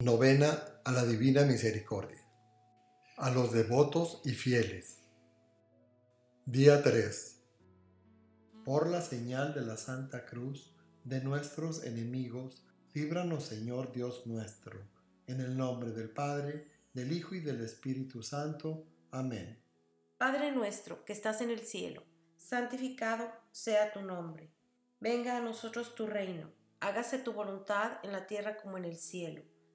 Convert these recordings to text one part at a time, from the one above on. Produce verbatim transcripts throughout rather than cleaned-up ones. Novena a la Divina Misericordia. A los devotos y fieles. Día tres. Por la señal de la Santa Cruz de nuestros enemigos, líbranos, Señor Dios nuestro, en el nombre del Padre, del Hijo y del Espíritu Santo. Amén. Padre nuestro que estás en el cielo, santificado sea tu nombre. Venga a nosotros tu reino, hágase tu voluntad en la tierra como en el cielo.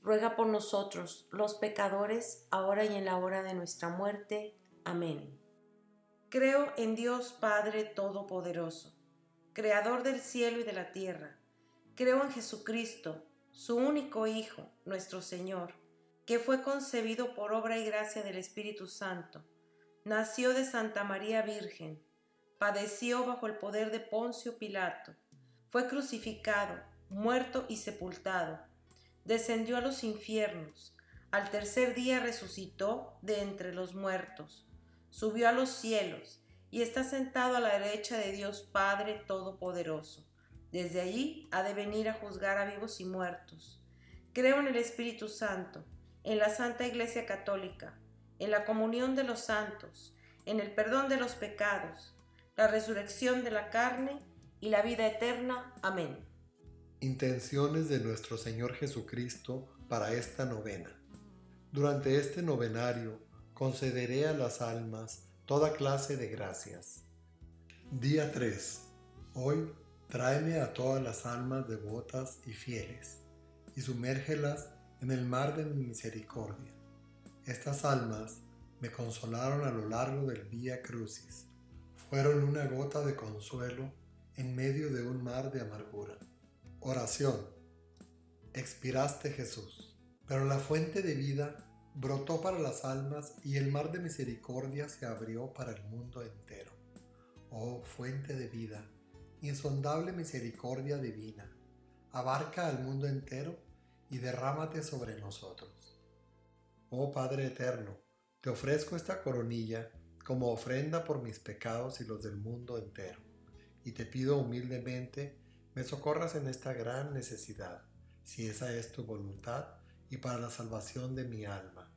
ruega por nosotros, los pecadores, ahora y en la hora de nuestra muerte. Amén. Creo en Dios Padre Todopoderoso, Creador del cielo y de la tierra. Creo en Jesucristo, su único Hijo, nuestro Señor, que fue concebido por obra y gracia del Espíritu Santo. Nació de Santa María Virgen, padeció bajo el poder de Poncio Pilato, fue crucificado, muerto y sepultado. Descendió a los infiernos, al tercer día resucitó de entre los muertos, subió a los cielos y está sentado a la derecha de Dios Padre Todopoderoso. Desde allí ha de venir a juzgar a vivos y muertos. Creo en el Espíritu Santo, en la Santa Iglesia Católica, en la comunión de los santos, en el perdón de los pecados, la resurrección de la carne y la vida eterna. Amén. Intenciones de nuestro Señor Jesucristo para esta novena. Durante este novenario concederé a las almas toda clase de gracias. Día tres. Hoy tráeme a todas las almas devotas y fieles y sumérgelas en el mar de mi misericordia. Estas almas me consolaron a lo largo del Vía Crucis. Fueron una gota de consuelo en medio de un mar de amargura. Oración. Expiraste, Jesús, pero la fuente de vida brotó para las almas y el mar de misericordia se abrió para el mundo entero. Oh, fuente de vida, insondable misericordia divina, abarca al mundo entero y derrámate sobre nosotros. Oh Padre eterno, te ofrezco esta coronilla como ofrenda por mis pecados y los del mundo entero, y te pido humildemente me socorras en esta gran necesidad, si esa es tu voluntad y para la salvación de mi alma.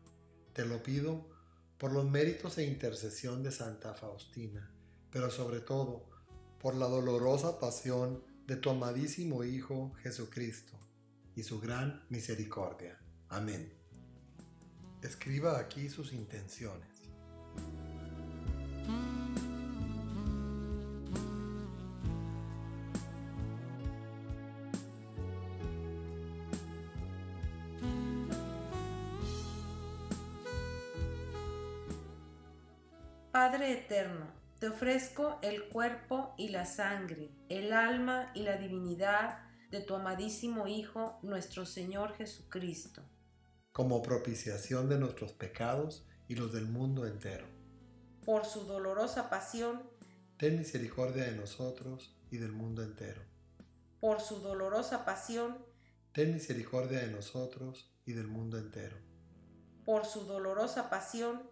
Te lo pido por los méritos e intercesión de Santa Faustina, pero sobre todo por la dolorosa pasión de tu amadísimo Hijo Jesucristo y su gran misericordia. Amén. Escriba aquí sus intenciones. Padre eterno, te ofrezco el cuerpo y la sangre, el alma y la divinidad de tu amadísimo Hijo, nuestro Señor Jesucristo, como propiciación de nuestros pecados y los del mundo entero. Por su dolorosa pasión, ten misericordia de nosotros y del mundo entero. Por su dolorosa pasión, ten misericordia de nosotros y del mundo entero. Por su dolorosa pasión,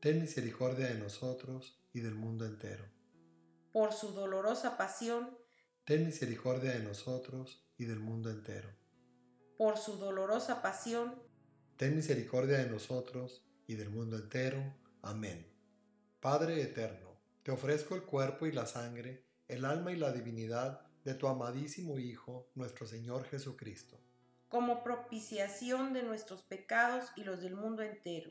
ten misericordia de nosotros y del mundo entero. Por su dolorosa pasión, ten misericordia de nosotros y del mundo entero. Por su dolorosa pasión, ten misericordia de nosotros y del mundo entero. Amén. Padre eterno, te ofrezco el cuerpo y la sangre, el alma y la divinidad de tu amadísimo Hijo, nuestro Señor Jesucristo, como propiciación de nuestros pecados y los del mundo entero.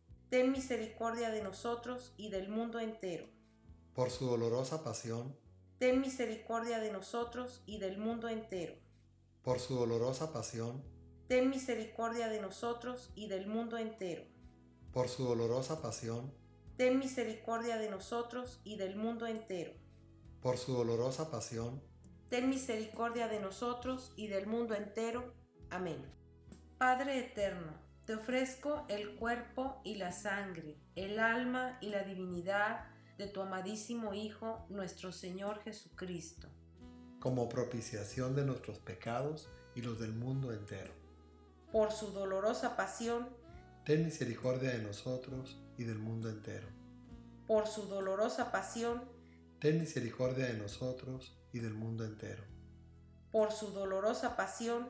ten misericordia de nosotros y del mundo entero. Por su dolorosa pasión, ten misericordia de nosotros y del mundo entero. Por su dolorosa pasión, ten misericordia de nosotros y del mundo entero. Por su dolorosa pasión, ten misericordia de nosotros y del mundo entero. Por su dolorosa pasión, ten misericordia de nosotros y del mundo entero. Amén. Padre eterno, te ofrezco el cuerpo y la sangre, el alma y la divinidad de tu amadísimo Hijo, nuestro Señor Jesucristo, como propiciación de nuestros pecados y los del mundo entero. Por su dolorosa pasión, ten misericordia de nosotros y del mundo entero. Por su dolorosa pasión, ten misericordia de nosotros y del mundo entero. Por su dolorosa pasión,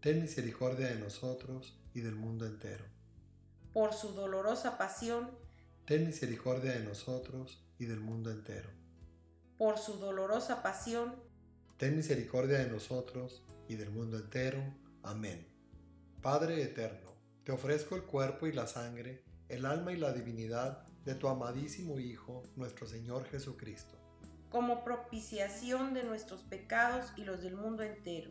ten misericordia de nosotros y del mundo entero. Por su dolorosa pasión, ten misericordia de nosotros y del mundo entero. Por su dolorosa pasión, ten misericordia de nosotros y del mundo entero. Amén. Padre eterno, te ofrezco el cuerpo y la sangre, el alma y la divinidad de tu amadísimo Hijo, nuestro Señor Jesucristo, como propiciación de nuestros pecados y los del mundo entero.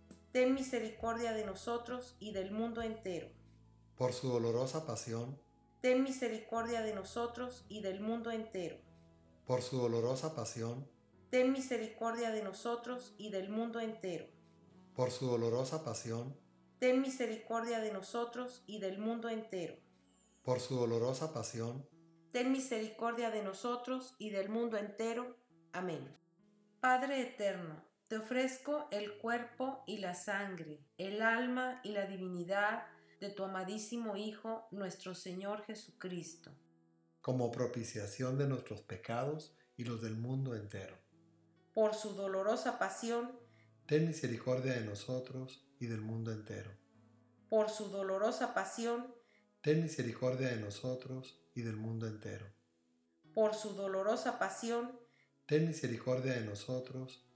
ten misericordia de nosotros y del mundo entero. Por su dolorosa pasión, ten misericordia de nosotros y del mundo entero. Por su dolorosa pasión, ten misericordia de nosotros y del mundo entero. Por su dolorosa pasión, ten misericordia de nosotros y del mundo entero. Por su dolorosa pasión, ten misericordia de nosotros y del mundo entero. Amén. Padre eterno, te ofrezco el cuerpo y la sangre, el alma y la divinidad de tu amadísimo Hijo, nuestro Señor Jesucristo, como propiciación de nuestros pecados y los del mundo entero. Por su dolorosa pasión, ten misericordia de nosotros y del mundo entero. Por su dolorosa pasión, ten misericordia de nosotros y del mundo entero. Por su dolorosa pasión, ten misericordia de nosotros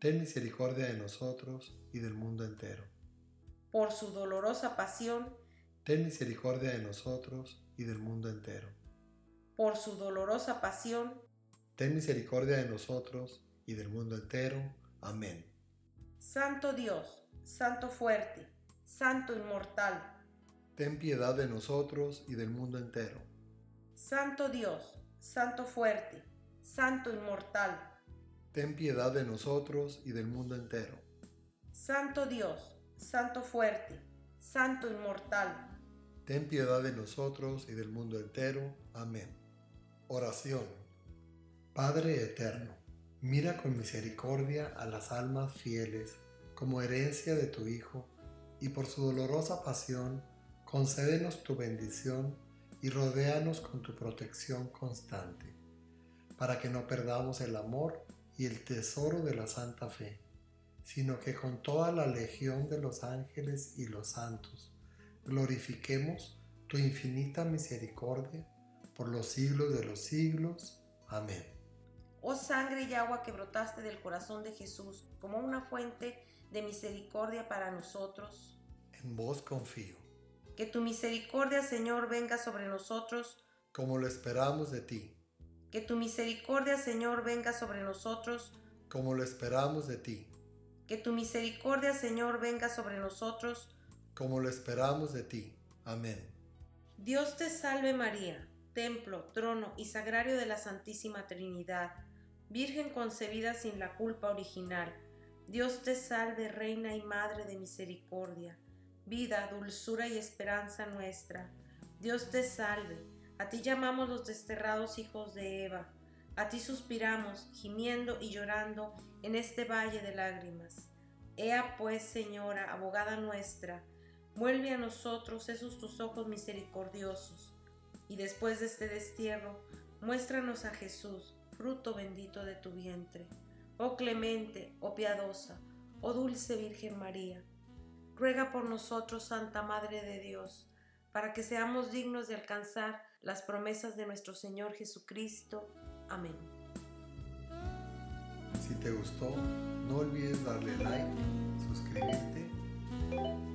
ten misericordia de nosotros y del mundo entero. Por su dolorosa pasión, ten misericordia de nosotros y del mundo entero. Por su dolorosa pasión, ten misericordia de nosotros y del mundo entero. Amén. Santo Dios, Santo fuerte, Santo inmortal, ten piedad de nosotros y del mundo entero. Santo Dios, Santo fuerte, Santo inmortal, ten piedad de nosotros y del mundo entero. Santo Dios, Santo fuerte, Santo inmortal, ten piedad de nosotros y del mundo entero. Amén. Oración. Padre eterno, Mira con misericordia a las almas fieles como herencia de tu Hijo, y por su dolorosa pasión, concédenos tu bendición y rodéanos con tu protección constante, para que no perdamos el amor y el tesoro de la Santa Fe, sino que con toda la legión de los ángeles y los santos glorifiquemos tu infinita misericordia por los siglos de los siglos. Amén. Oh sangre y agua que brotaste del corazón de Jesús como una fuente de misericordia para nosotros, en vos confío. Que tu misericordia, Señor, venga sobre nosotros como lo esperamos de ti. Que tu misericordia, Señor, venga sobre nosotros como lo esperamos de ti. Que tu misericordia, Señor, venga sobre nosotros como lo esperamos de ti. Amén. Dios te salve María, templo, trono y sagrario de la Santísima Trinidad, Virgen concebida sin la culpa original. Dios te salve, Reina y Madre de Misericordia, vida, dulzura y esperanza nuestra. Dios te salve, a ti llamamos los desterrados hijos de Eva, a ti suspiramos, gimiendo y llorando en este valle de lágrimas. Ea pues, Señora, abogada nuestra, vuelve a nosotros esos tus ojos misericordiosos, y después de este destierro, muéstranos a Jesús, fruto bendito de tu vientre. Oh clemente, oh piadosa, oh dulce Virgen María, ruega por nosotros, Santa Madre de Dios, para que seamos dignos de alcanzar las promesas de nuestro Señor Jesucristo. Amén. Si te gustó, no olvides darle like, suscribirte